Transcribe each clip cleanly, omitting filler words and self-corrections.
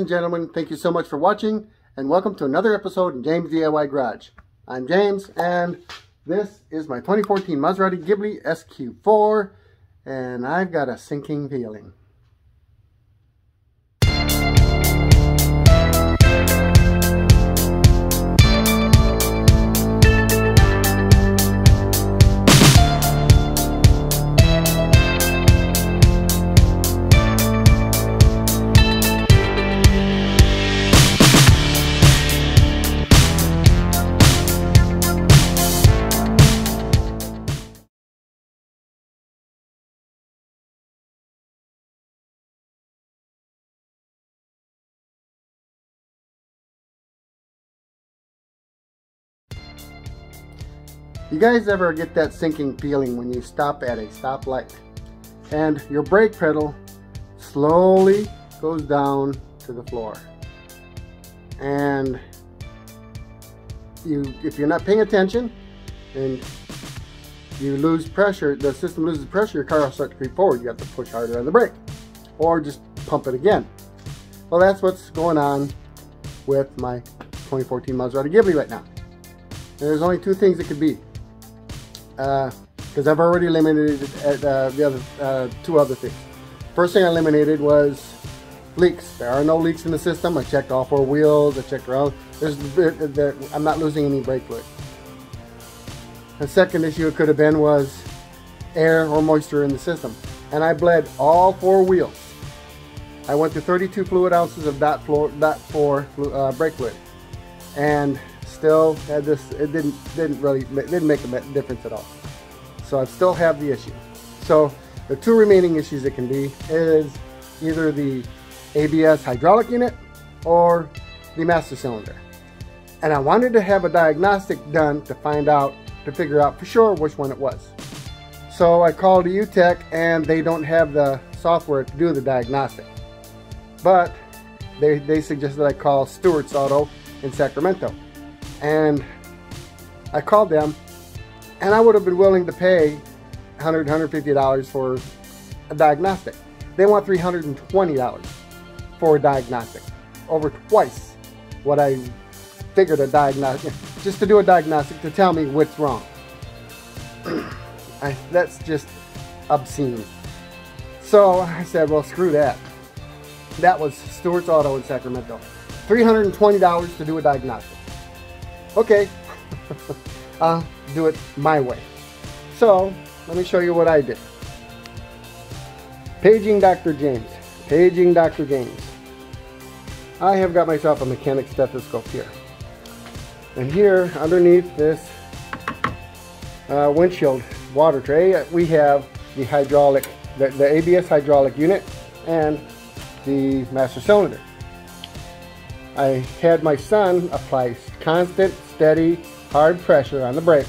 and gentlemen, thank you so much for watching, and welcome to another episode of James DIY Garage. I'm James, and this is my 2014 Maserati Ghibli SQ4, and I've got a sinking feeling. You guys ever get that sinking feeling when you stop at a stoplight and your brake pedal slowly goes down to the floor, and if you're not paying attention and you lose pressure, the system loses pressure, your car will start to creep forward. You have to push harder on the brake or just pump it again. Well, that's what's going on with my 2014 Maserati Ghibli right now. And there's only two things it could be, because I've already eliminated the other two other things. First thing I eliminated was leaks. There are no leaks in the system. I checked all four wheels. I checked around. I'm not losing any brake fluid. The second issue it could have been was air or moisture in the system, and I bled all four wheels. I went to 32 fluid ounces of Dot 4 brake fluid, and still had this. It didn't make a difference at all. So I still have the issue. So the two remaining issues it can be is either the ABS hydraulic unit or the master cylinder. And I wanted to have a diagnostic done to figure out for sure which one it was. So I called UTEC, and they don't have the software to do the diagnostic. But they suggested I call Stewart's Auto in Sacramento. And I called them, and I would have been willing to pay $100, $150 for a diagnostic. They want $320 for a diagnostic, over twice what I figured a diagnostic, just to do a diagnostic to tell me what's wrong. That's just obscene. So I said, well, screw that. That was Stewart's Auto in Sacramento. $320 to do a diagnostic. Okay, I'll do it my way. So let me show you what I did. Paging Dr. James. I have got myself a mechanic stethoscope here. And here underneath this windshield water tray, we have the hydraulic, the ABS hydraulic unit and the master cylinder. I had my son apply constant, steady, hard pressure on the brake,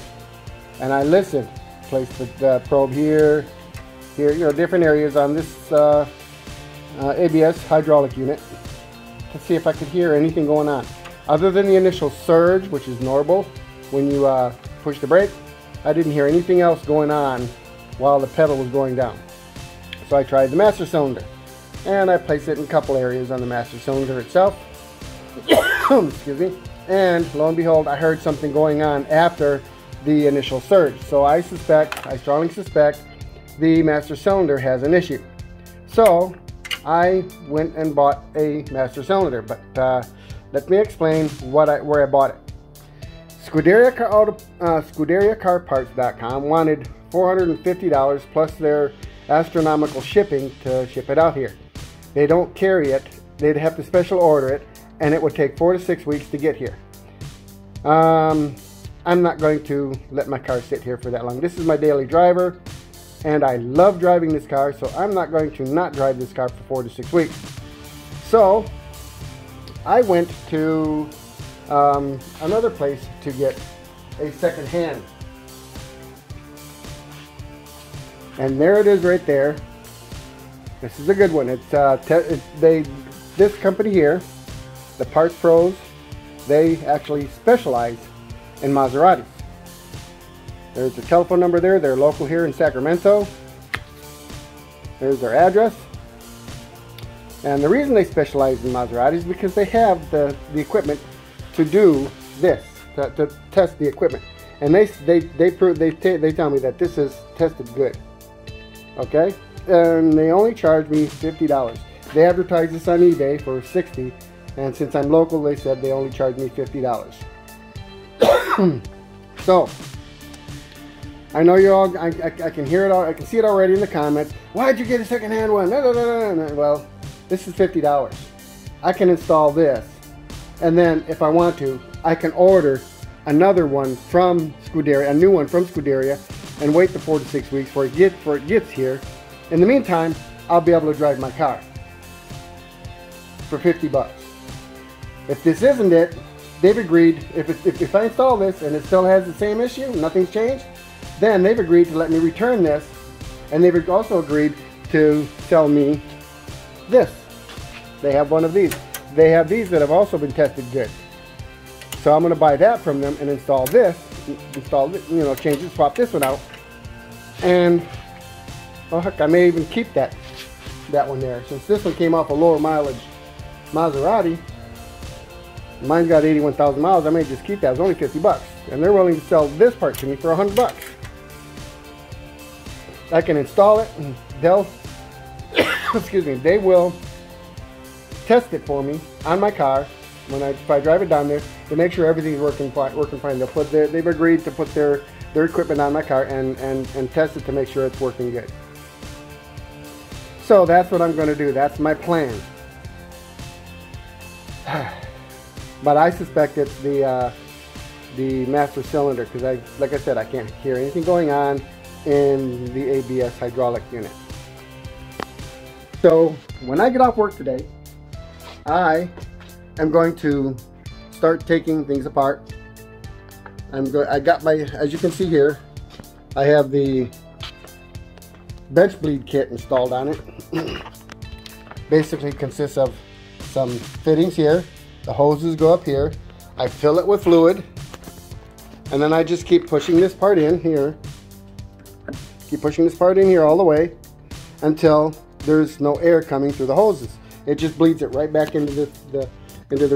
and I listened. Placed the probe here, here, you know, different areas on this ABS hydraulic unit to see if I could hear anything going on. Other than the initial surge, which is normal when you push the brake, I didn't hear anything else going on while the pedal was going down. So I tried the master cylinder, and I placed it in a couple areas on the master cylinder itself. Excuse me. And lo and behold, I heard something going on after the initial surge. So I strongly suspect the master cylinder has an issue. So I went and bought a master cylinder, but let me explain where I bought it. ScuderiaCarParts.com wanted $450 plus their astronomical shipping to ship it out here. They don't carry it. They'd have to special order it, and it would take 4 to 6 weeks to get here. I'm not going to let my car sit here for that long. This is my daily driver, and I love driving this car, so I'm not going to not drive this car for 4 to 6 weeks. So I went to another place to get a second hand. And there it is right there. This is a good one. It's this company here, The Parts Pros, they actually specialize in Maseratis. There's the telephone number there. They're local here in Sacramento. There's their address. And the reason they specialize in Maserati is because they have the equipment to do this, to test the equipment. And they tell me that this is tested good. Okay? And they only charge me $50. They advertised this on eBay for $60, and since I'm local, they said they only charge me $50. So, I know you're all, I can hear it all, I can see it already in the comments. Why'd you get a secondhand one? Well, this is $50. I can install this, and then if I want to, I can order another one from Scuderia, a new one from Scuderia, and wait the 4 to 6 weeks for it gets here. In the meantime, I'll be able to drive my car for $50. If this isn't it, they've agreed, if I install this and it still has the same issue, nothing's changed, then they've agreed to let me return this, and they've also agreed to sell me this. They have one of these. They have these that have also been tested good. So I'm gonna buy that from them and install this, you know, change it, swap this one out, and oh heck, I may even keep that one there. Since this one came off a lower mileage Maserati, mine's got 81,000 miles, I may just keep that. It's only $50, and they're willing to sell this part to me for $100. I can install it, and they'll, excuse me, they will test it for me on my car if I drive it down there to make sure everything's working fine. They'll put they've agreed to put their equipment on my car and test it to make sure it's working good. So that's what I'm going to do. That's my plan. But I suspect it's the master cylinder, because like I said, I can't hear anything going on in the ABS hydraulic unit. So when I get off work today, I am going to start taking things apart. I got my, as you can see here, I have the bench bleed kit installed on it. Basically consists of some fittings here. The hoses go up here. I fill it with fluid, and then I just keep pushing this part in here. Keep pushing this part in here all the way until there's no air coming through the hoses. It just bleeds it right back into the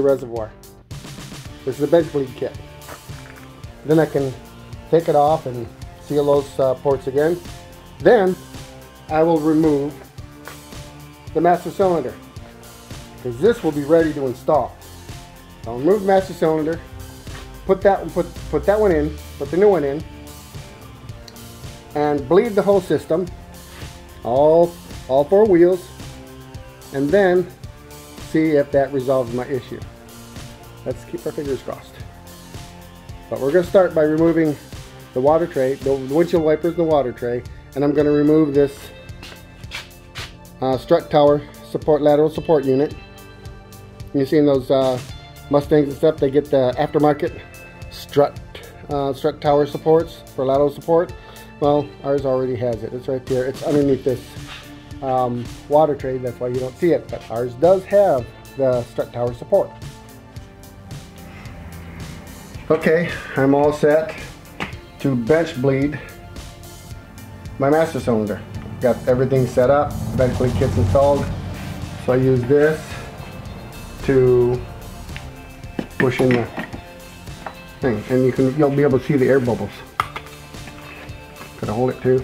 reservoir. This is the bench bleed kit. Then I can take it off and seal those ports again. Then I will remove the master cylinder, because this will be ready to install. I'll remove the master cylinder, put that one in, put the new one in, and bleed the whole system, all four wheels, and then see if that resolves my issue. Let's keep our fingers crossed. But we're going to start by removing the water tray, the windshield wipers and the water tray, and I'm going to remove this strut tower support, lateral support unit. You see in those Mustangs and stuff, they get the aftermarket strut tower supports for lateral support. Well, ours already has it. It's right there. It's underneath this water tray. That's why you don't see it. But ours does have the strut tower support. Okay, I'm all set to bench bleed my master cylinder. Got everything set up. Bench bleed kit's installed. So I use this to push in the thing, and you'll be able to see the air bubbles. Gotta hold it too.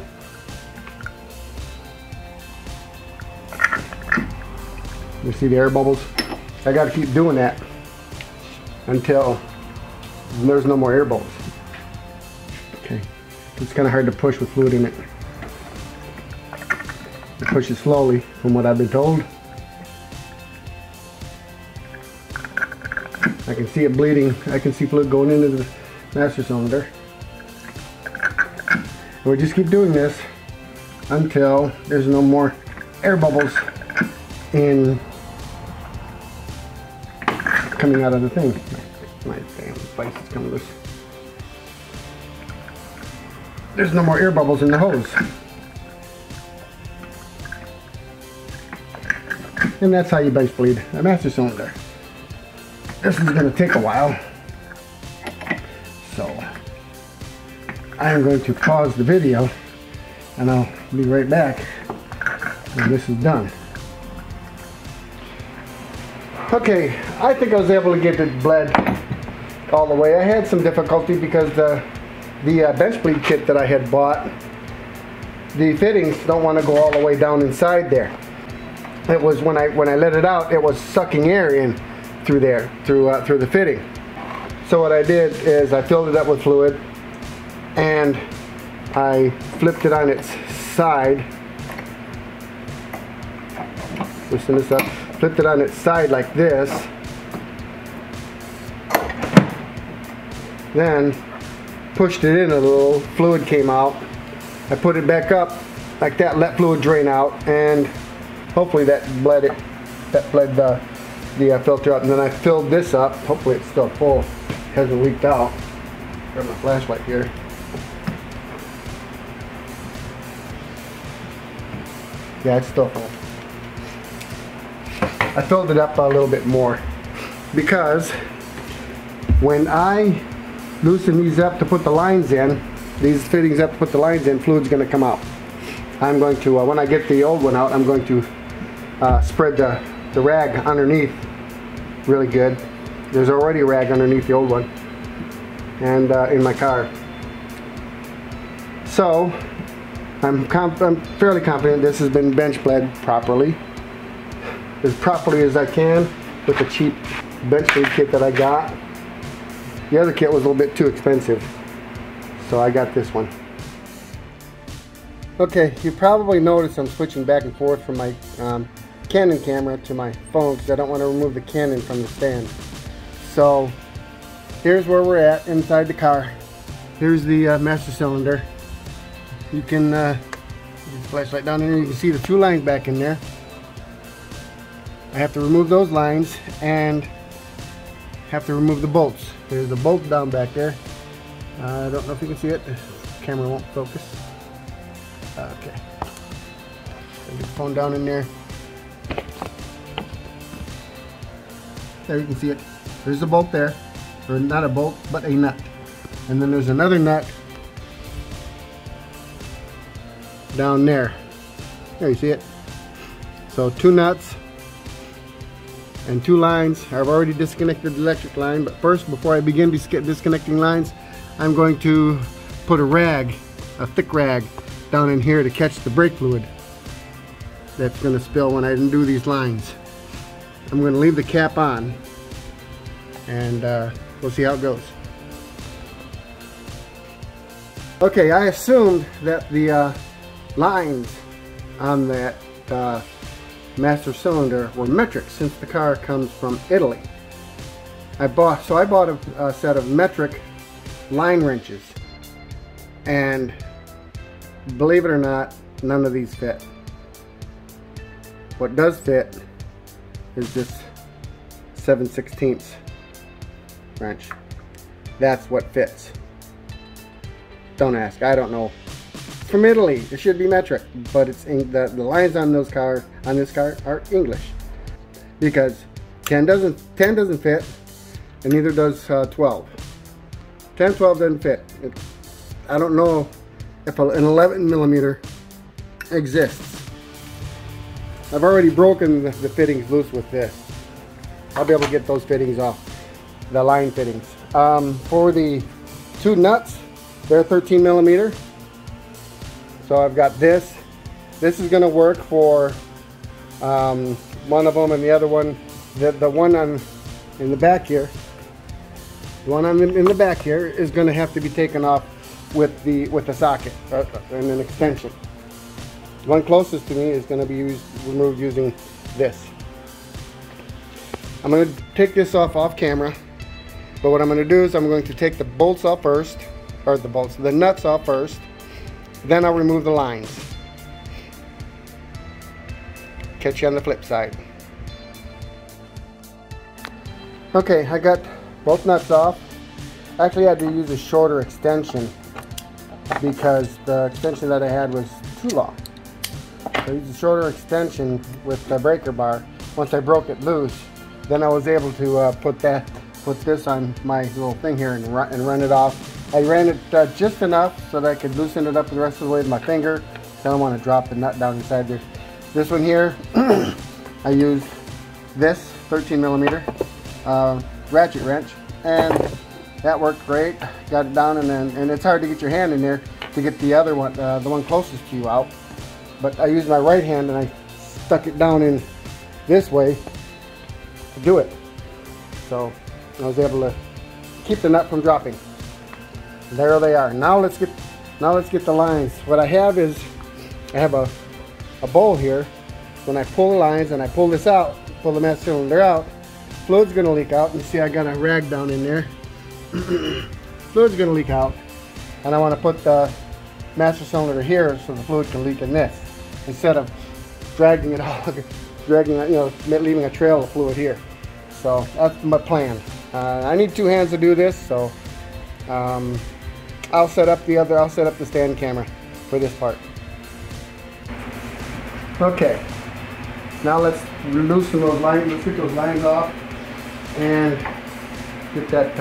You see the air bubbles? I gotta keep doing that until there's no more air bubbles. Okay, it's kind of hard to push with fluid in it. I push it slowly, from what I've been told. I can see it bleeding. I can see fluid going into the master cylinder. And we just keep doing this until there's no more air bubbles coming out of the thing. My damn device is coming loose. There's no more air bubbles in the hose. And that's how you bench bleed a master cylinder. This is going to take a while, so I am going to pause the video and I'll be right back when this is done. Okay, I think I was able to get it bled all the way. I had some difficulty because the bench bleed kit that I had bought, the fittings don't want to go all the way down inside there. It was when I let it out, it was sucking air in through there, through the fitting. So what I did is I filled it up with fluid and I flipped it on its side. Loosen this up. Flipped it on its side like this. Then pushed it in a little, fluid came out. I put it back up like that, let fluid drain out, and hopefully that bled it, that bled the filter up. And then I filled this up. Hopefully it's still full, it hasn't leaked out. Grab my flashlight here. Yeah, it's still full. I filled it up a little bit more because when I loosen these up to put the lines in, these fittings up to put the lines in, fluid's going to come out. I'm going to, when I get the old one out, I'm going to spread the rag underneath really good. There's already a rag underneath the old one and in my car. So I'm fairly confident this has been bench bled properly. As properly as I can with the cheap bench bleed kit that I got. The other kit was a little bit too expensive, so I got this one. Okay, you probably noticed I'm switching back and forth from my Canon camera to my phone because I don't want to remove the Canon from the stand. So here's where we're at inside the car. Here's the master cylinder. You can get the flashlight down there. You can see the two lines back in there. I have to remove those lines and have to remove the bolts. There's a bolt down back there. I don't know if you can see it. The camera won't focus. Okay. Get the phone down in there. There you can see it. There's a bolt there. Or not a bolt, but a nut. And then there's another nut down there. There you see it. So two nuts and two lines. I've already disconnected the electric line, but first, before I begin disconnecting lines, I'm going to put a rag, a thick rag, down in here to catch the brake fluid that's going to spill when I undo these lines. I'm going to leave the cap on, and we'll see how it goes. Okay, I assumed that the lines on that master cylinder were metric since the car comes from Italy. I bought a set of metric line wrenches, and believe it or not, none of these fit. What does fit is this 7/16 wrench. That's what fits. Don't ask, I don't know. From Italy, it should be metric, but it's the lines on those cars on this car are English because 10 doesn't fit, and neither does 12. 10/12 doesn't fit. I don't know if an 11mm exists. I've already broken the fittings loose with this. I'll be able to get those fittings off, the line fittings. For the two nuts, they're 13mm. So I've got this. This is going to work for one of them, and the other one, the one on in the back here. The one on in the back here is going to have to be taken off with the socket and an extension. The one closest to me is going to be removed using this. I'm going to take this off camera, but what I'm going to do is I'm going to take the bolts off first, or the nuts off first. Then I'll remove the lines. Catch you on the flip side. Okay, I got both nuts off. Actually, I had to use a shorter extension because the extension that I had was too long. I used a shorter extension with the breaker bar. Once I broke it loose, then I was able to put this on my little thing here and run it off. I ran it just enough so that I could loosen it up the rest of the way with my finger. So I don't want to drop the nut down inside there. This one here, I used this 13 millimeter ratchet wrench, and that worked great. Got it down, and it's hard to get your hand in there to get the other one, the one closest to you, out. But I used my right hand and I stuck it down in this way to do it. So I was able to keep the nut from dropping. There they are. Now let's get the lines. What I have is I have a bowl here. When I pull the lines and I pull this out, pull the mass cylinder out, fluid's gonna leak out. You see, I got a rag down in there. Fluid's gonna leak out, and I want to put the master cylinder here so the fluid can leak in this instead of dragging it all, leaving a trail of fluid here. So that's my plan. I need two hands to do this, so I'll set up the stand camera for this part. Okay, now let's loosen those lines. Let's get those lines off and get that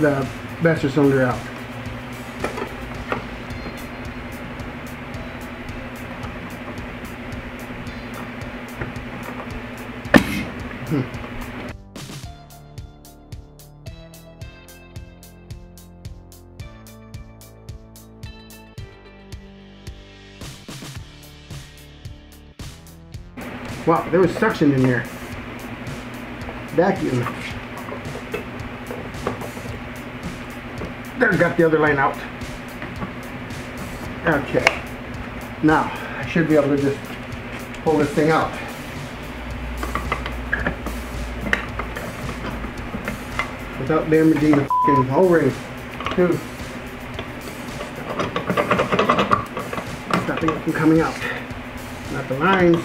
the master cylinder out. Wow, there was suction in there. Vacuum. There, got the other line out. Okay. Now, I should be able to just pull this thing out. Without damaging the f***ing O-ring, too. Stopping it from coming out. Not the lines.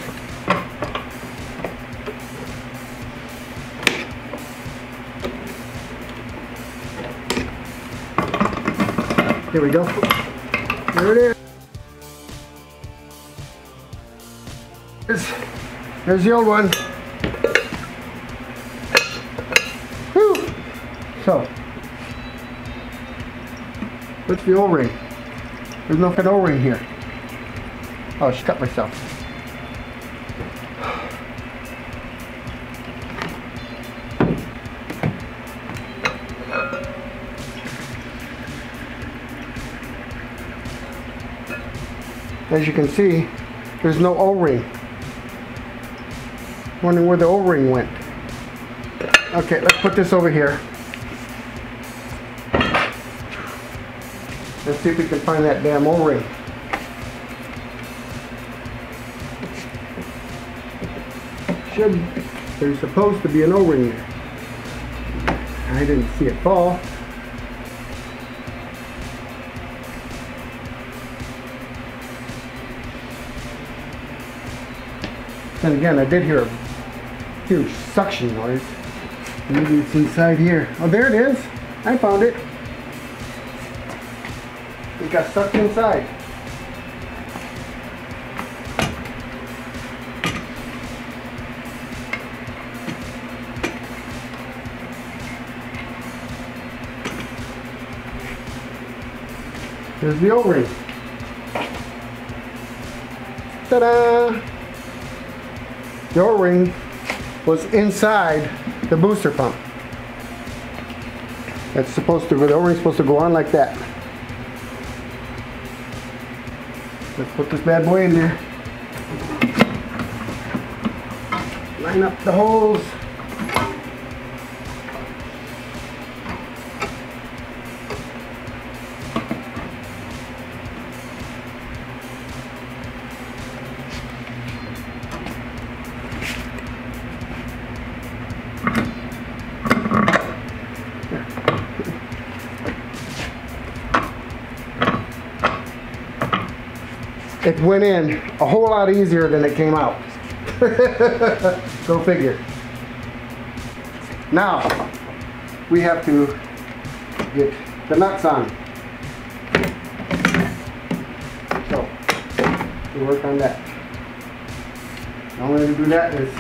Here we go. There it is. There's the old one. Whew. So, what's the O-ring? There's no fit O-ring here. Oh, I just cut myself. As you can see, there's no O-ring. Wondering where the O-ring went. Okay, let's put this over here. Let's see if we can find that damn O-ring. There's supposed to be an O-ring there. I didn't see it fall. And again, I did hear a huge suction noise. Maybe it's inside here. Oh, there it is. I found it. It got sucked inside. There's the O-ring. Ta-da! The O-ring was inside the booster pump. That's supposed to, the O-ring's supposed to go on like that. Let's put this bad boy in there. Line up the holes. It went in a whole lot easier than it came out. Go figure. Now, we have to get the nuts on. So, we work on that. The only way to do that is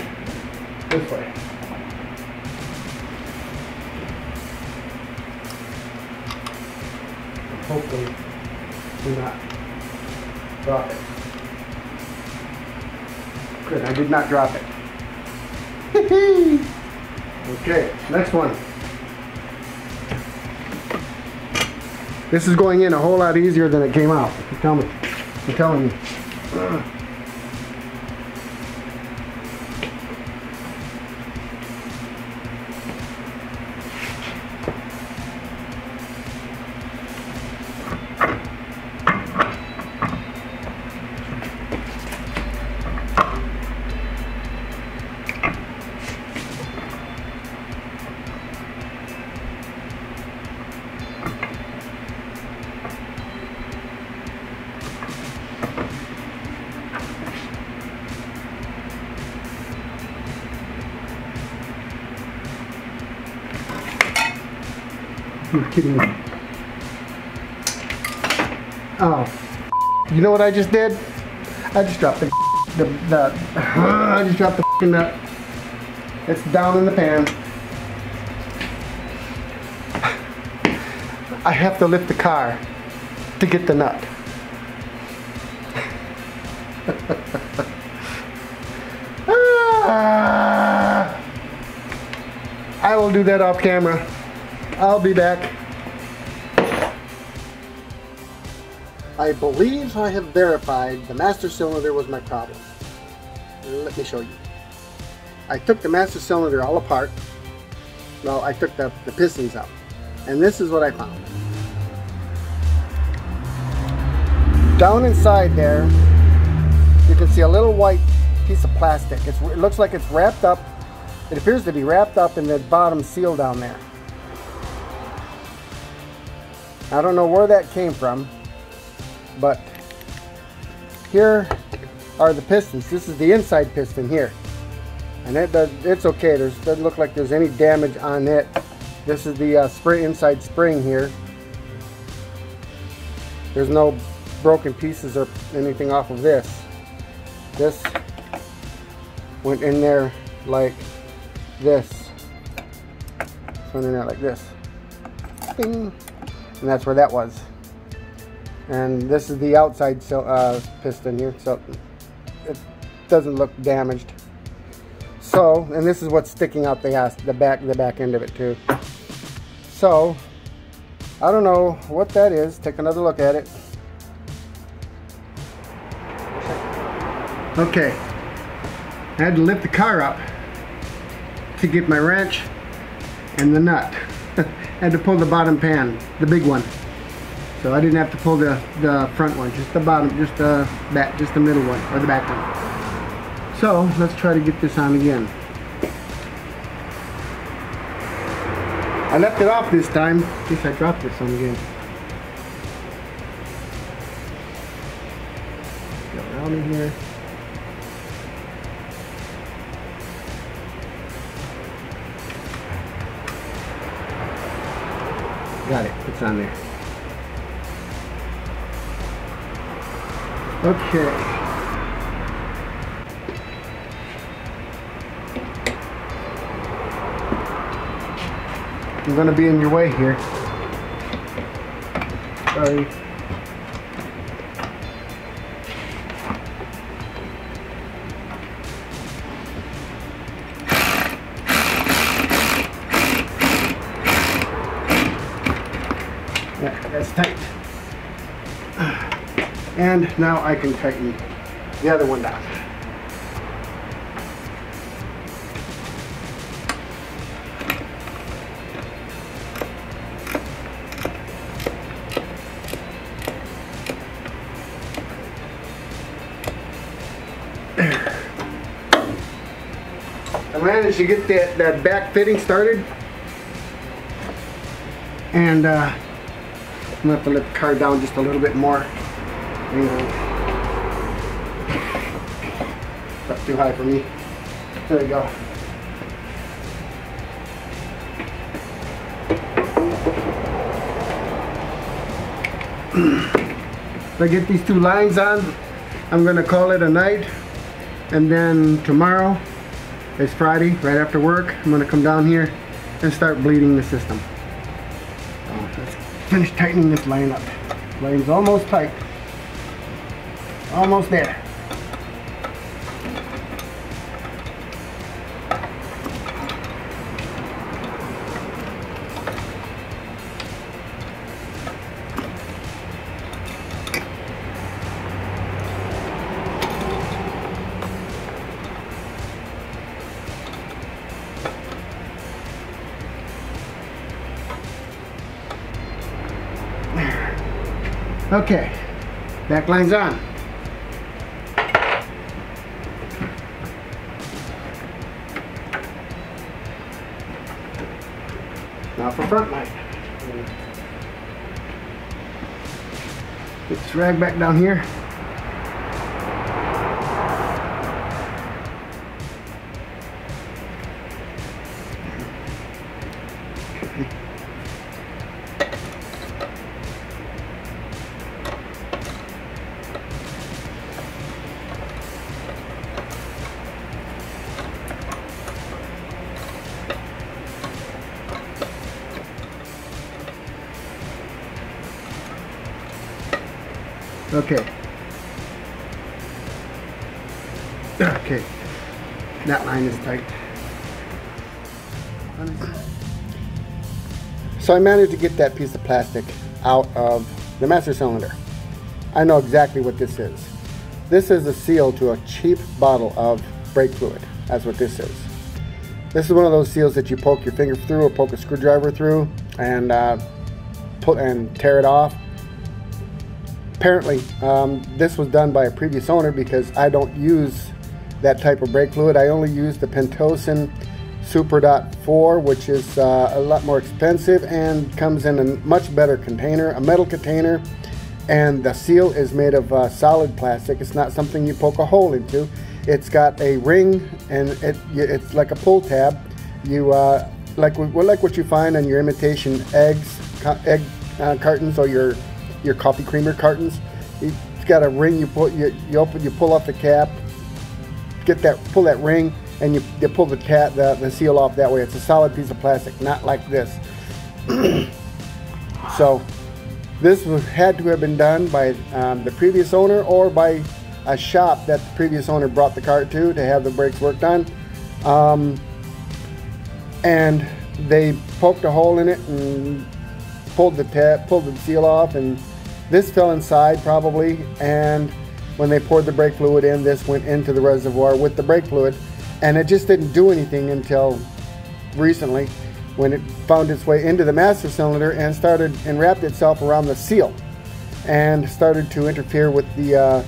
this way. Hopefully, we're not. Drop it. Good, I did not drop it. Okay, next one. This is going in a whole lot easier than it came out. Tell me. I'm telling you. You're kidding me. Oh, you know what I just did? I just dropped the nut. It's down in the pan. I have to lift the car to get the nut. I will do that off camera. I'll be back. I believe I have verified the master cylinder was my problem. Let me show you. I took the master cylinder all apart. Well, I took the pistons out. And this is what I found. Down inside there, you can see a little white piece of plastic. It looks like it's wrapped up. It appears to be wrapped up in the bottom seal down there. I don't know where that came from, but here are the pistons. This is the inside piston here, and it's okay. There's doesn't look like there's any damage on it. This is the inside spring here. There's no broken pieces or anything off of this. This went in there like this. It's went in there like this. Bing. And that's where that was. And this is the outside piston here, so it doesn't look damaged. So, and this is what's sticking out the back end of it too. So, I don't know what that is. Take another look at it. Okay, I had to lift the car up to get my wrench and the nut. I had to pull the bottom pan, the big one. So I didn't have to pull the front one, just the bottom, just the back, just the middle one, or the back one. So let's try to get this on again. I left it off this time. At least I dropped this on again. Get around in here. Got it, it's on there. Okay. I'm gonna be in your way here. Sorry. That's tight. And now I can tighten the other one down. I managed to get that back fitting started. And I'm gonna have to let the car down just a little bit more. It's not too high for me. There we go. If I get these two lines on, I'm gonna call it a night. And then tomorrow, it's Friday, right after work, I'm gonna come down here and start bleeding the system. Finish tightening this line up. Line's almost tight. Almost there. there. Okay, back line's on. Now for front line. Get this rag back down here. Okay. Okay. That line is tight. So I managed to get that piece of plastic out of the master cylinder. I know exactly what this is. This is a seal to a cheap bottle of brake fluid. That's what this is. This is one of those seals that you poke your finger through or poke a screwdriver through and tear it off. Apparently, this was done by a previous owner because I don't use that type of brake fluid. I only use the Pentosin Super Dot 4, which is a lot more expensive and comes in a much better container, a metal container, and the seal is made of solid plastic. It's not something you poke a hole into. It's got a ring, and it's like a pull tab. You like what you find on your imitation egg cartons or your coffee creamer cartons. It's got a ring. You put you pull off the cap, pull that ring, and you pull the seal off that way. It's a solid piece of plastic, not like this. So this had to have been done by the previous owner or by a shop that the previous owner brought the cart to have the brakes worked on, and they poked a hole in it and pulled the seal off, and this fell inside probably, and when they poured the brake fluid in, this went into the reservoir with the brake fluid, and it just didn't do anything until recently when it found its way into the master cylinder and started and wrapped itself around the seal and started to interfere with the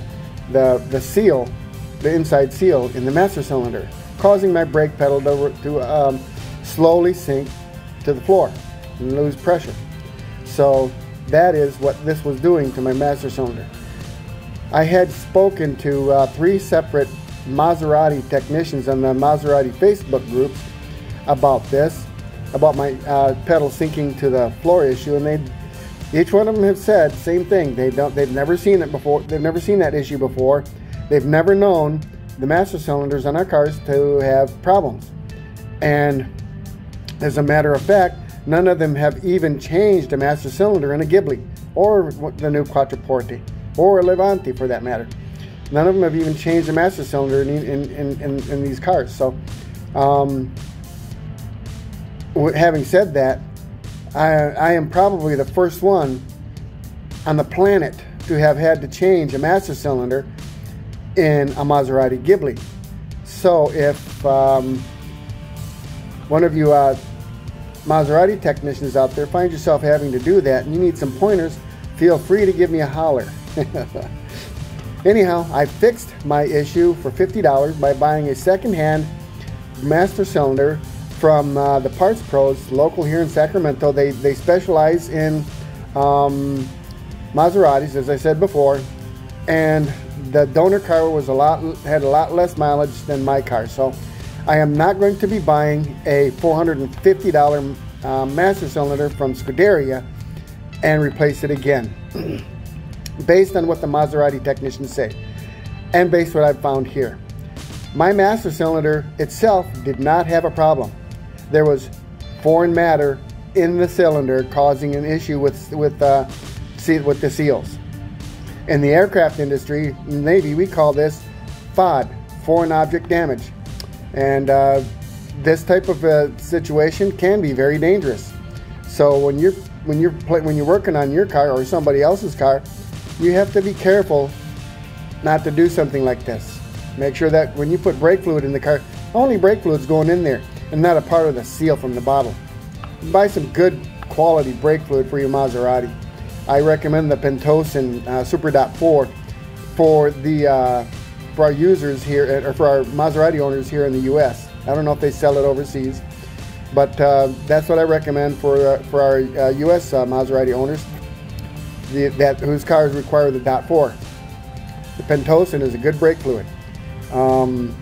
inside seal in the master cylinder, causing my brake pedal to slowly sink to the floor and lose pressure. So that is what this was doing to my master cylinder. I had spoken to 3 separate Maserati technicians on the Maserati Facebook groups about this, about my pedal sinking to the floor issue, and each one of them have said same thing. They've never seen it before. They've never seen that issue before. They've never known the master cylinders on our cars to have problems. And as a matter of fact, none of them have even changed a master cylinder in a Ghibli or the new Quattroporte or a Levante for that matter. None of them have even changed a master cylinder in these cars. So having said that, I am probably the first one on the planet to have had to change a master cylinder in a Maserati Ghibli. So if one of you Maserati technicians out there find yourself having to do that and you need some pointers, feel free to give me a holler. Anyhow, I fixed my issue for $50 by buying a secondhand master cylinder from the Parts Pros, local here in Sacramento. They specialize in Maseratis, as I said before, and the donor car was had a lot less mileage than my car, so I am not going to be buying a $450 master cylinder from Scuderia and replace it again, based on what the Maserati technicians say and based on what I've found here. My master cylinder itself did not have a problem. There was foreign matter in the cylinder causing an issue with the seals. In the aircraft industry, Navy, we call this FOD, foreign object damage. And this type of situation can be very dangerous. So when you're working on your car or somebody else's car, you have to be careful not to do something like this. Make sure that when you put brake fluid in the car, only brake fluid's going in there and not a part of the seal from the bottle. Buy some good quality brake fluid for your Maserati. I recommend the Pentosin Super Dot 4 for our users here, or for our Maserati owners here in the U.S. I don't know if they sell it overseas, but that's what I recommend for our U.S. Maserati owners whose cars require the Dot 4. The Pentosin is a good brake fluid, and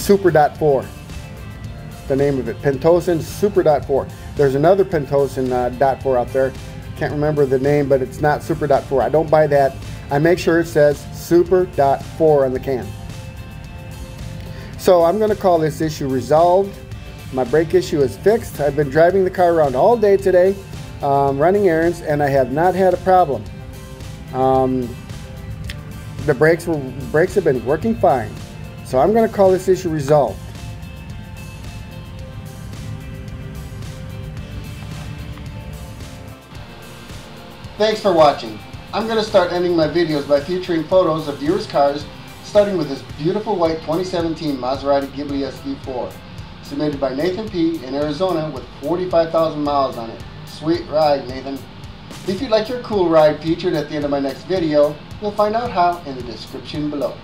Super Dot 4. The name of it, Pentosin Super Dot 4. There's another Pentosin Dot 4 out there. Can't remember the name, but it's not Super Dot 4. I don't buy that. I make sure it says Super Dot 4 on the can. So I'm going to call this issue resolved. My brake issue is fixed. I've been driving the car around all day today, running errands, and I have not had a problem. The brakes have been working fine. So I'm going to call this issue resolved. Thanks for watching. I'm going to start ending my videos by featuring photos of viewers' cars, starting with this beautiful white 2017 Maserati Ghibli SQ4, submitted by Nathan P. in Arizona with 45,000 miles on it. Sweet ride, Nathan. If you'd like your cool ride featured at the end of my next video, you'll find out how in the description below.